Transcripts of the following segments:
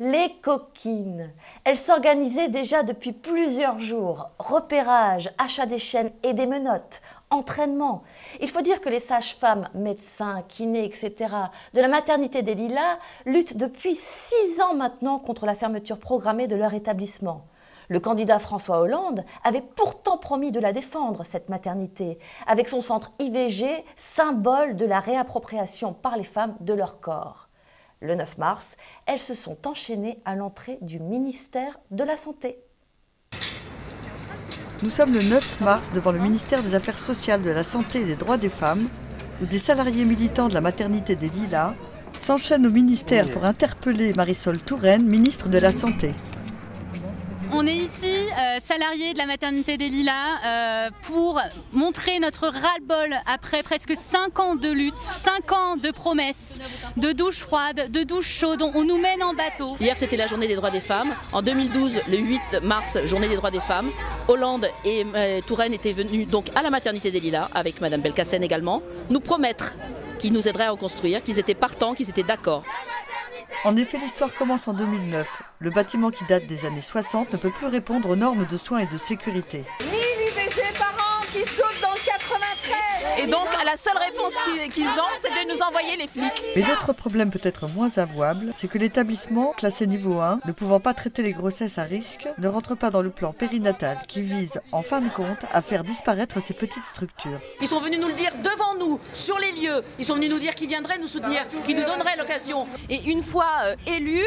les coquines. Elles s'organisaient déjà depuis plusieurs jours. Repérage, achat des chaînes et des menottes, entraînement. Il faut dire que les sages-femmes, médecins, kinés, etc. de la maternité des Lilas luttent depuis 6 ans maintenant contre la fermeture programmée de leur établissement. Le candidat François Hollande avait pourtant promis de la défendre, cette maternité, avec son centre IVG, symbole de la réappropriation par les femmes de leur corps. Le 9 mars, elles se sont enchaînées à l'entrée du ministère de la Santé. Nous sommes le 9 mars devant le ministère des Affaires sociales, de la Santé et des Droits des femmes, où des salariés militants de la maternité des Lilas s'enchaînent au ministère pour interpeller Marisol Touraine, ministre de la Santé. On est ici, salariés de la maternité des Lilas, pour montrer notre ras-le-bol après presque 5 ans de lutte, 5 ans de promesses, de douches froides, de douches chaudes, on nous mène en bateau. Hier, c'était la journée des droits des femmes. En 2012, le 8 mars, journée des droits des femmes. Hollande et Touraine étaient venus donc à la maternité des Lilas, avec Mme Belkacem également, nous promettre qu'ils nous aideraient à reconstruire, qu'ils étaient partants, qu'ils étaient d'accord. En effet, l'histoire commence en 2009. Le bâtiment qui date des années 60 ne peut plus répondre aux normes de soins et de sécurité. 1000 IVG par an qui sautent dans le 93. Et donc, la seule réponse qu'ils ont, c'est de nous envoyer les flics. Mais l'autre problème peut-être moins avouable, c'est que l'établissement, classé niveau 1, ne pouvant pas traiter les grossesses à risque, ne rentre pas dans le plan périnatal qui vise, en fin de compte, à faire disparaître ces petites structures. Ils sont venus nous le dire devant nous, sur les lieux. Ils sont venus nous dire qu'ils viendraient nous soutenir, qu'ils nous donneraient l'occasion. Et une fois élus,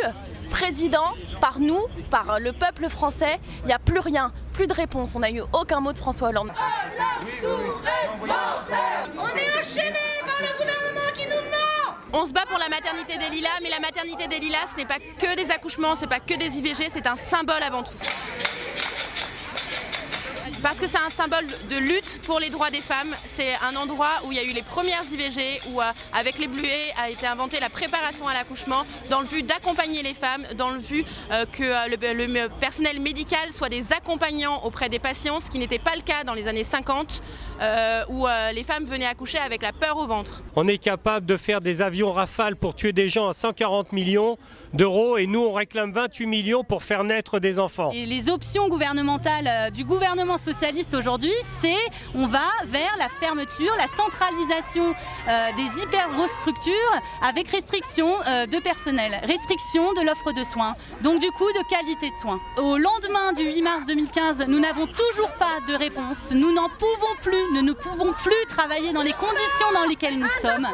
président, par nous, par le peuple français, il n'y a plus rien, plus de réponse. On n'a eu aucun mot de François Hollande. On est enchaînés par le gouvernement qui nous ment. On se bat pour la maternité des Lilas, mais la maternité des Lilas, ce n'est pas que des accouchements, ce n'est pas que des IVG, c'est un symbole avant tout. Parce que c'est un symbole de lutte pour les droits des femmes, c'est un endroit où il y a eu les premières IVG, où avec les bleuets a été inventée la préparation à l'accouchement, dans le but d'accompagner les femmes, dans le but que le personnel médical soit des accompagnants auprès des patients, ce qui n'était pas le cas dans les années 50, où les femmes venaient accoucher avec la peur au ventre. On est capable de faire des avions Rafale pour tuer des gens à 140 millions d'euros et nous on réclame 28 millions pour faire naître des enfants. Et les options gouvernementales du gouvernement socialiste aujourd'hui, c'est on va vers la fermeture, la centralisation des hyper grosses structures avec restriction de personnel, restriction de l'offre de soins, donc du coup de qualité de soins. Au lendemain du 8 mars 2015, nous n'avons toujours pas de réponse, nous n'en pouvons plus, nous ne pouvons plus travailler dans les conditions dans lesquelles nous sommes.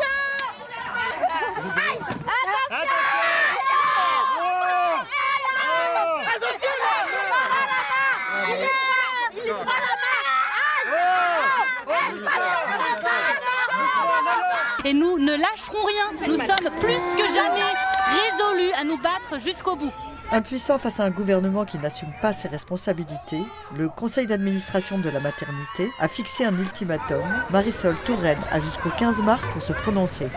Et nous ne lâcherons rien, nous sommes plus que jamais résolus à nous battre jusqu'au bout. Impuissant face à un gouvernement qui n'assume pas ses responsabilités, le conseil d'administration de la maternité a fixé un ultimatum. Marisol Touraine a jusqu'au 15 mars pour se prononcer.